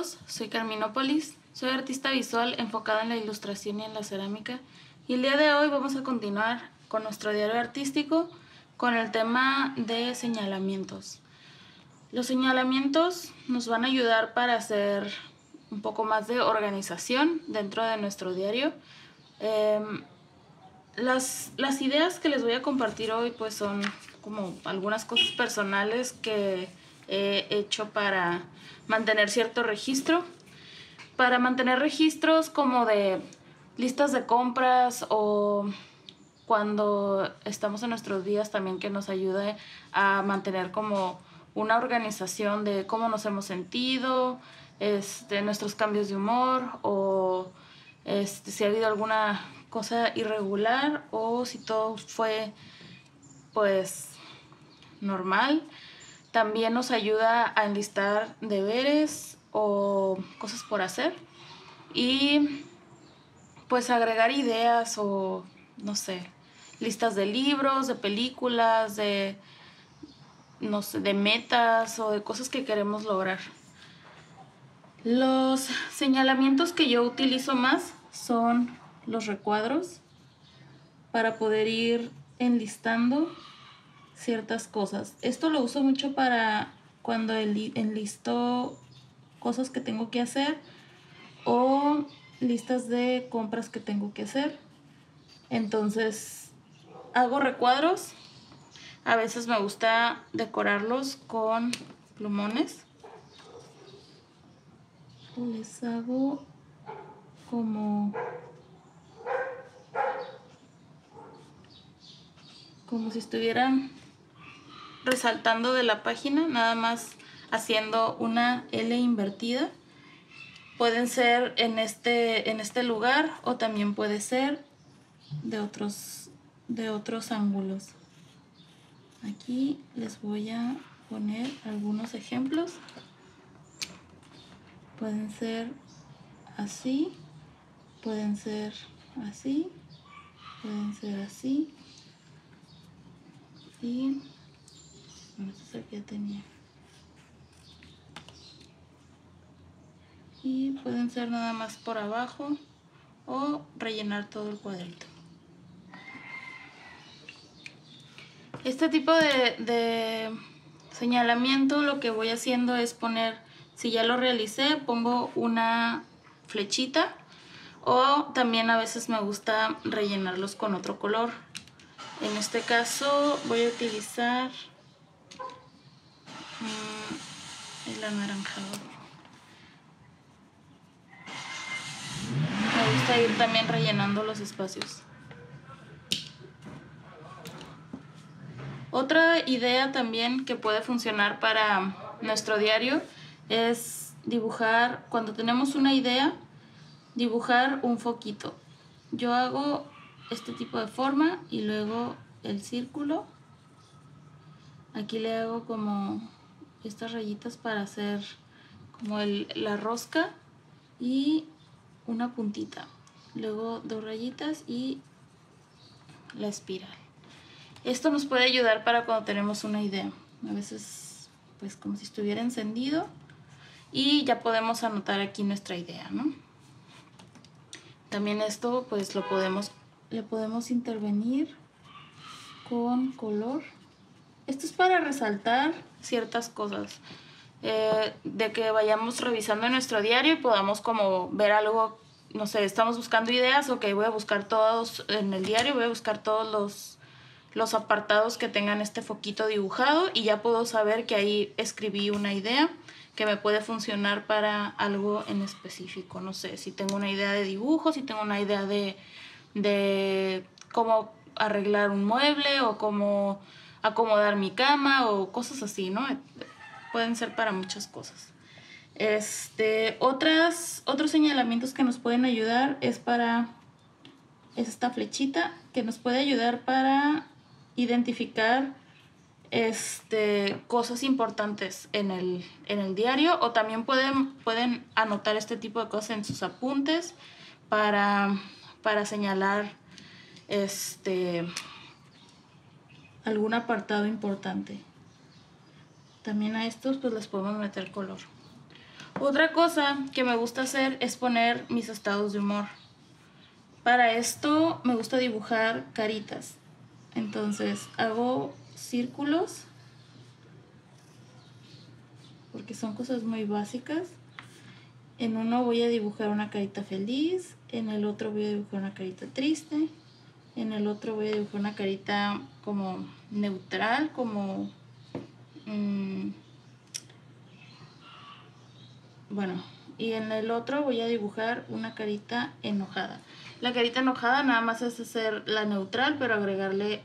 todos, soy Carminópolis, soy artista visual enfocada en la ilustración y en la cerámica, y el día de hoy vamos a continuar con nuestro diario artístico con el tema de señalamientos. Los señalamientos nos van a ayudar para hacer un poco más de organización dentro de nuestro diario. Las ideas que les voy a compartir hoy pues son como algunas cosas personales que he hecho para mantener cierto registro, para mantener registros como de listas de compras o cuando estamos en nuestros días también, que nos ayude a mantener como una organización de cómo nos hemos sentido, nuestros cambios de humor o si ha habido alguna cosa irregular o si todo fue pues normal. También nos ayuda a enlistar deberes o cosas por hacer y pues agregar ideas o no sé, listas de libros, de películas, de no sé, de metas o de cosas que queremos lograr. Los señalamientos que yo utilizo más son los recuadros para poder ir enlistando ciertas cosas. Esto lo uso mucho para cuando enlisto cosas que tengo que hacer o listas de compras que tengo que hacer. Entonces hago recuadros. A veces me gusta decorarlos con plumones. Les hago como si estuvieran resaltando de la página, nada más haciendo una L invertida. Pueden ser en este lugar o también puede ser de otros ángulos. Aquí les voy a poner algunos ejemplos. Pueden ser así, pueden ser así, pueden ser así. Y bueno, esto aquí ya tenía. Y pueden ser nada más por abajo o rellenar todo el cuadrito. Este tipo de señalamiento, lo que voy haciendo es poner, si ya lo realicé, pongo una flechita, o también a veces me gusta rellenarlos con otro color. En este caso voy a utilizar el anaranjado. Me gusta ir también rellenando los espacios. Otra idea también que puede funcionar para nuestro diario es dibujar, cuando tenemos una idea, dibujar un foquito. Yo hago este tipo de forma y luego el círculo. Aquí le hago como estas rayitas para hacer como la rosca y una puntita. Luego dos rayitas y la espiral. Esto nos puede ayudar para cuando tenemos una idea. A veces, pues como si estuviera encendido. Y ya podemos anotar aquí nuestra idea, ¿no? También esto, pues le podemos intervenir con color. Esto es para resaltar ciertas cosas. De que vayamos revisando nuestro diario y podamos como ver algo. No sé, estamos buscando ideas. Ok, voy a buscar todos en el diario. Voy a buscar todos los apartados que tengan este foquito dibujado y ya puedo saber que ahí escribí una idea que me puede funcionar para algo en específico. No sé, si tengo una idea de dibujo, si tengo una idea de cómo arreglar un mueble o cómo acomodar mi cama o cosas así, ¿no? Pueden ser para muchas cosas. Otros señalamientos que nos pueden ayudar es esta flechita que nos puede ayudar para identificar cosas importantes en el diario, o también pueden anotar este tipo de cosas en sus apuntes para señalar algún apartado importante. También a estos pues les podemos meter color. Otra cosa que me gusta hacer es poner mis estados de humor. Para esto me gusta dibujar caritas. Entonces hago círculos, porque son cosas muy básicas. En uno voy a dibujar una carita feliz, en el otro voy a dibujar una carita triste, en el otro voy a dibujar una carita como neutral, como... bueno, y en el otro voy a dibujar una carita enojada. La carita enojada nada más es hacer la neutral, pero agregarle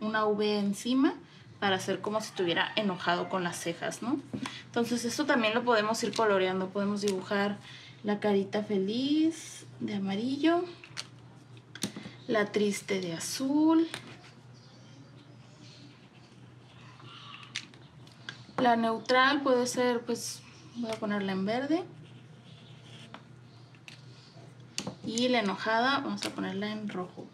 una V encima para hacer como si estuviera enojado con las cejas, ¿no? Entonces esto también lo podemos ir coloreando. Podemos dibujar la carita feliz de amarillo, la triste de azul, la neutral puede ser, pues, voy a ponerla en verde. Y la enojada vamos a ponerla en rojo.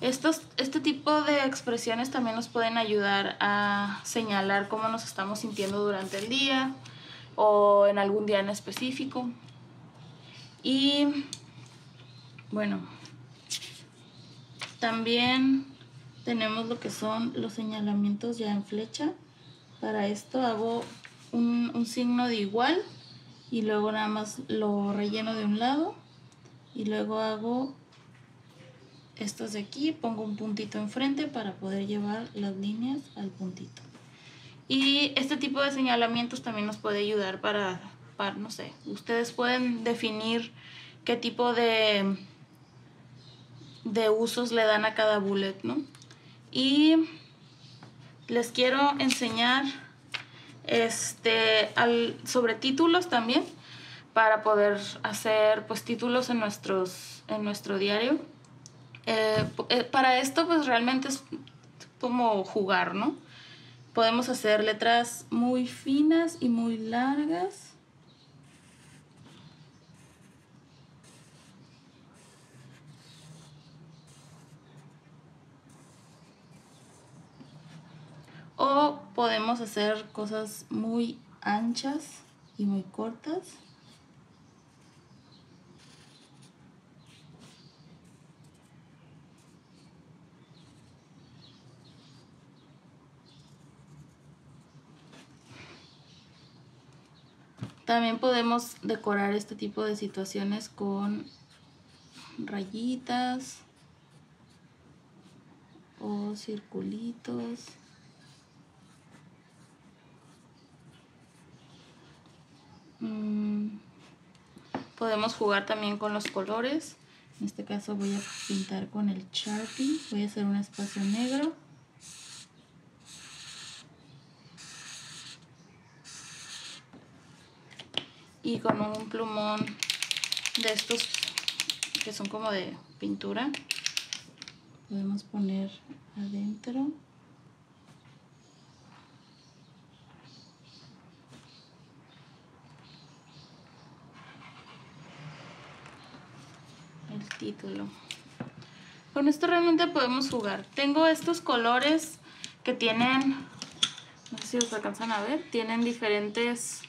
Este tipo de expresiones también nos pueden ayudar a señalar cómo nos estamos sintiendo durante el día o en algún día en específico. Y bueno, también tenemos lo que son los señalamientos ya en flecha. Para esto hago un signo de igual y luego nada más lo relleno de un lado y luego hago estas de aquí, pongo un puntito enfrente para poder llevar las líneas al puntito. Y este tipo de señalamientos también nos puede ayudar para no sé, ustedes pueden definir qué tipo de usos le dan a cada bullet, ¿no? Y les quiero enseñar sobre títulos también, para poder hacer, pues, títulos en nuestro diario. Para esto, pues, realmente es como jugar, ¿no? Podemos hacer letras muy finas y muy largas. O podemos hacer cosas muy anchas y muy cortas. También podemos decorar este tipo de situaciones con rayitas o circulitos. Podemos jugar también con los colores. En este caso voy a pintar con el Sharpie. Voy a hacer un espacio negro. Y con un plumón de estos que son como de pintura, podemos poner adentro. Título. Con esto realmente podemos jugar. Tengo estos colores que tienen, no sé si los alcanzan a ver, tienen diferentes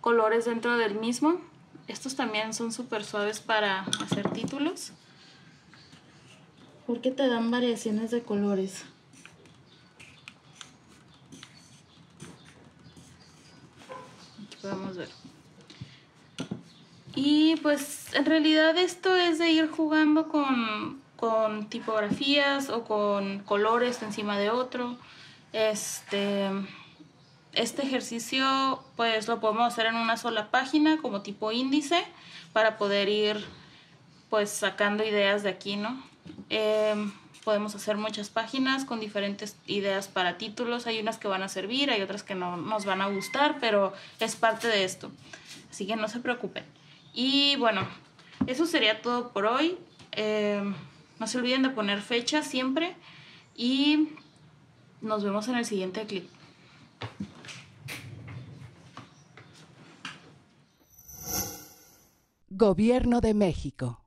colores dentro del mismo. Estos también son súper suaves para hacer títulos, porque te dan variaciones de colores. Aquí podemos ver. Y pues en realidad esto es de ir jugando con tipografías o con colores encima de otro. Este ejercicio pues lo podemos hacer en una sola página como tipo índice para poder ir pues sacando ideas de aquí, ¿no? Podemos hacer muchas páginas con diferentes ideas para títulos. Hay unas que van a servir, hay otras que no nos van a gustar, pero es parte de esto. Así que no se preocupen. Y bueno, eso sería todo por hoy. No se olviden de poner fecha siempre y nos vemos en el siguiente clip. Gobierno de México.